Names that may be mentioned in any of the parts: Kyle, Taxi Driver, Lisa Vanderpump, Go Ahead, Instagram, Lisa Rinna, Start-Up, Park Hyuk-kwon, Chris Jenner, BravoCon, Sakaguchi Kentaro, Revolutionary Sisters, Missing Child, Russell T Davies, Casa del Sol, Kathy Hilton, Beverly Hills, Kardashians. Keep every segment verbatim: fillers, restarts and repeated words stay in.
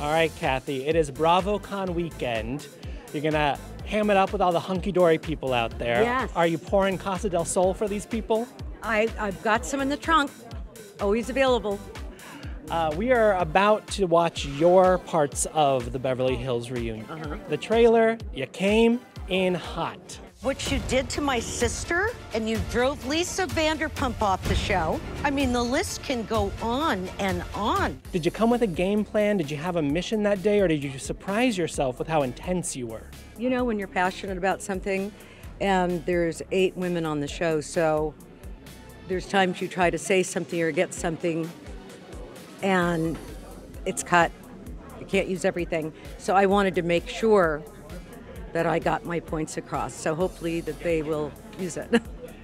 All right, Kathy, it is BravoCon weekend. You're gonna ham it up with all the hunky-dory people out there. Yes. Are you pouring Casa del Sol for these people? I, I've got some in the trunk, always available. Uh, we are about to watch your parts of the Beverly Hills reunion. Uh-huh. The trailer, you came in hot. What you did to my sister, and you drove Lisa Vanderpump off the show. I mean, the list can go on and on. Did you come with a game plan? Did you have a mission that day, or did you surprise yourself with how intense you were? You know, when you're passionate about something, and there's eight women on the show, so there's times you try to say something or get something, and it's cut. You can't use everything. So I wanted to make sure that I got my points across. So hopefully that they will use it.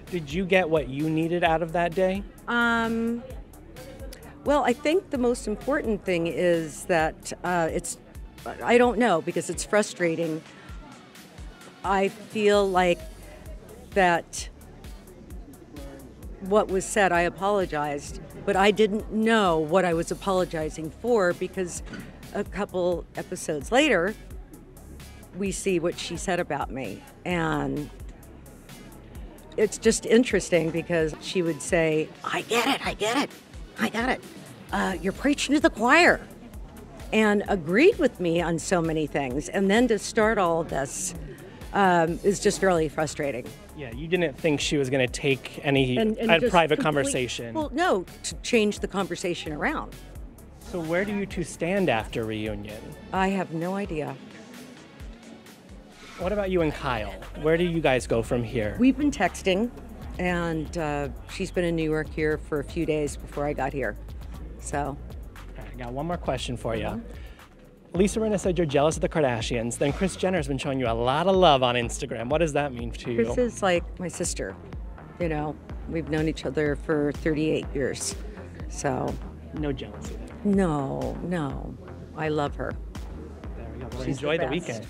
Did you get what you needed out of that day? Um, well, I think the most important thing is that uh, it's, I don't know, because it's frustrating. I feel like that what was said, I apologized, but I didn't know what I was apologizing for, because a couple episodes later, we see what she said about me. And it's just interesting because she would say, I get it, I get it, I got it. Uh, you're preaching to the choir, and agreed with me on so many things. And then to start all of this um, is just really frustrating. Yeah, you didn't think she was gonna take any and, and a private conversation. Well, no, to change the conversation around. So where do you two stand after reunion? I have no idea. What about you and Kyle? Where do you guys go from here? We've been texting, and uh, she's been in New York here for a few days before I got here, so. Right, I got one more question for you. Mm-hmm. Lisa Rinna said you're jealous of the Kardashians, then Chris Jenner's been showing you a lot of love on Instagram. What does that mean to you? Chris is like my sister, you know. We've known each other for thirty-eight years, so. No jealousy there? No, no. I love her. There we go. Well, enjoy the, the weekend.